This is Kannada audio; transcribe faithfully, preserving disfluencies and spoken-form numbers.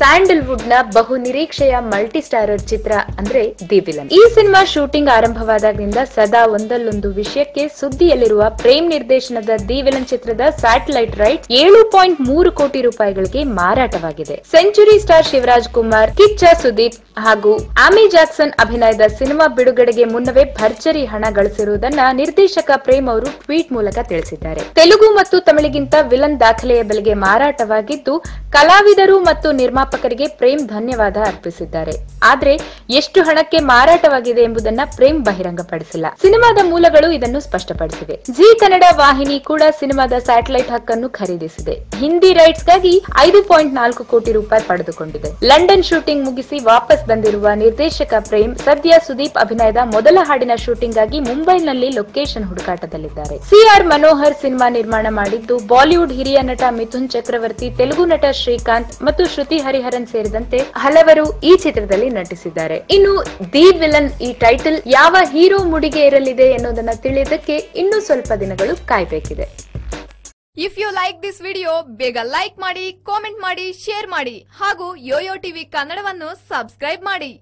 ಸ್ಯಾಂಡಲ್ವುಡ್ನ ಬಹುನಿರೀಕ್ಷೆಯ ಮಲ್ಟಿಸ್ಟಾರರ್ ಚಿತ್ರ ಅಂದ್ರೆ ದಿ ವಿಲನ್. ಈ ಸಿನಿಮಾ ಶೂಟಿಂಗ್ ಆರಂಭವಾದಾಗಿನಿಂದ ಸದಾ ಒಂದಲ್ಲೊಂದು ವಿಷಯಕ್ಕೆ ಸುದ್ದಿಯಲ್ಲಿರುವ ಪ್ರೇಮ್ ನಿರ್ದೇಶನದ ದಿ ವಿಲನ್ ಚಿತ್ರದ ಸ್ಯಾಟಲೈಟ್ ರೈಟ್ ಏಳು ಪಾಯಿಂಟ್ ಮೂರು ಕೋಟಿ ರೂಪಾಯಿಗಳಿಗೆ ಮಾರಾಟವಾಗಿದೆ. ಸೆಂಚುರಿ ಸ್ಟಾರ್ ಶಿವರಾಜ್ ಕುಮಾರ್, ಕಿಚ್ಚ ಸುದೀಪ್ ಹಾಗೂ ಆಮಿ ಜಾಕ್ಸನ್ ಅಭಿನಯದ ಸಿನಿಮಾ ಬಿಡುಗಡೆಗೆ ಮುನ್ನವೇ ಭರ್ಜರಿ ಹಣ ಗಳಿಸಿರುವುದನ್ನ ನಿರ್ದೇಶಕ ಪ್ರೇಮ್ ಅವರು ಟ್ವೀಟ್ ಮೂಲಕ ತಿಳಿಸಿದ್ದಾರೆ. ತೆಲುಗು ಮತ್ತು ತಮಿಳಿಗಿಂತ ವಿಲನ್ ದಾಖಲೆಯ ಬೆಲೆಗೆ ಮಾರಾಟವಾಗಿದ್ದು ಕಲಾವಿದರು ಮತ್ತು ನಿರ್ಮಾಪಕರಿಗೆ ಪ್ರೇಮ್ ಧನ್ಯವಾದ ಅರ್ಪಿಸಿದ್ದಾರೆ. ಆದ್ರೆ ಎಷ್ಟು ಹಣಕ್ಕೆ ಮಾರಾಟವಾಗಿದೆ ಎಂಬುದನ್ನ ಪ್ರೇಮ್ ಬಹಿರಂಗಪಡಿಸಿಲ್ಲ. ಸಿನಿಮಾದ ಮೂಲಗಳು ಇದನ್ನು ಸ್ಪಷ್ಟಪಡಿಸಿವೆ. ಜಿ ಕನ್ನಡ ವಾಹಿನಿ ಕೂಡ ಸಿನಿಮಾದ ಸ್ಯಾಟಲೈಟ್ ಹಕ್ಕನ್ನು ಖರೀದಿಸಿದೆ. ಹಿಂದಿ ರೈಟ್ಸ್ ಗಾಗಿ ಐದು ಪಾಯಿಂಟ್ ನಾಲ್ಕು ಕೋಟಿ ರೂಪಾಯಿ ಪಡೆದುಕೊಂಡಿದೆ. ಲಂಡನ್ ಶೂಟಿಂಗ್ ಮುಗಿಸಿ ವಾಪಸ್ ಬಂದಿರುವ ನಿರ್ದೇಶಕ ಪ್ರೇಮ್ ಸದ್ಯ ಸುದೀಪ್ ಅಭಿನಯದ ಮೊದಲ ಹಾಡಿನ ಶೂಟಿಂಗ್ಗಾಗಿ ಮುಂಬೈನಲ್ಲಿ ಲೊಕೇಶನ್ ಹುಡುಕಾಟದಲ್ಲಿದ್ದಾರೆ. ಸಿಆರ್ ಮನೋಹರ್ ಸಿನಿಮಾ ನಿರ್ಮಾಣ ಮಾಡಿದ್ದು. ಬಾಲಿವುಡ್ ಹಿರಿಯ ನಟ ಮಿಥುನ್ ಚಕ್ರವರ್ತಿ, ತೆಲುಗು ನಟ ಶ್ರೀಕಾಂತ್ ಮತ್ತು ಶ್ರುತಿ ಹರಿಹರನ್ ಸೇರಿದಂತೆ ಹಲವರು ಈ ಚಿತ್ರದಲ್ಲಿ ನಟಿಸಿದ್ದಾರೆ. ಇನ್ನು ದಿ ವಿಲನ್ ಈ ಟೈಟಲ್ ಯಾವ ಹೀರೋ ಮುಡಿಗೆ ಇರಲಿದೆ ಎನ್ನುವುದನ್ನು ತಿಳಿಯೋದಕ್ಕೆ ಇನ್ನೂ ಸ್ವಲ್ಪ ದಿನಗಳು ಕಾಯಬೇಕಿದೆ. If you like this video ಬೇಗ ಲೈಕ್ ಮಾಡಿ, ಕಾಮೆಂಟ್ ಮಾಡಿ, ಶೇರ್ ಮಾಡಿ ಹಾಗೂ ಯೋಯೋ ಟಿವಿ ಕನ್ನಡವನ್ನು ಸಬ್ಸ್ಕ್ರೈಬ್ ಮಾಡಿ.